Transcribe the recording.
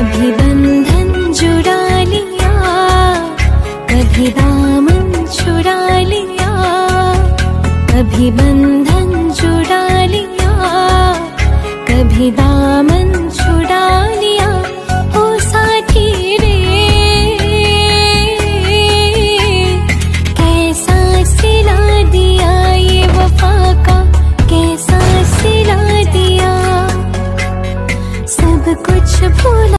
कभी बंधन जुड़ा लिया, कभी दामन छुड़ा लिया, कभी बंधन जुड़ा लिया, कभी दामन